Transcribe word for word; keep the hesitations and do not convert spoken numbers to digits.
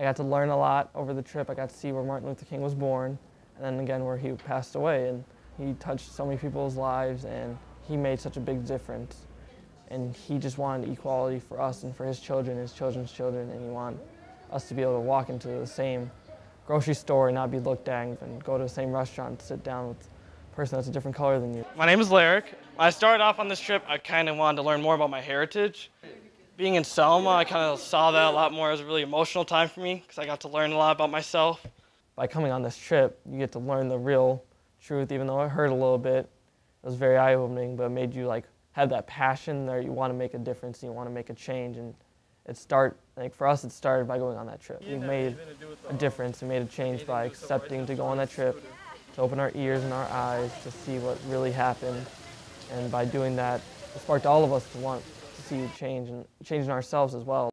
I got to learn a lot over the trip. I got to see where Martin Luther King was born, and then again where he passed away. And he touched so many people's lives, and he made such a big difference. And he just wanted equality for us and for his children, his children's children, and he wanted us to be able to walk into the same grocery store and not be looked at, and go to the same restaurant and sit down with a person that's a different color than you. My name is Larrick. When I started off on this trip, I kind of wanted to learn more about my heritage. Being in Selma, I kind of saw that a lot more. It was a really emotional time for me because I got to learn a lot about myself. By coming on this trip, you get to learn the real truth, even though it hurt a little bit. It was very eye-opening, but it made you like have that passion there. You want to make a difference, and you want to make a change. And it start, like for us, it started by going on that trip. We made a difference and made a change by accepting to go on that trip, to open our ears and our eyes, to see what really happened. And by doing that, it sparked all of us to want to see change, and change in ourselves as well.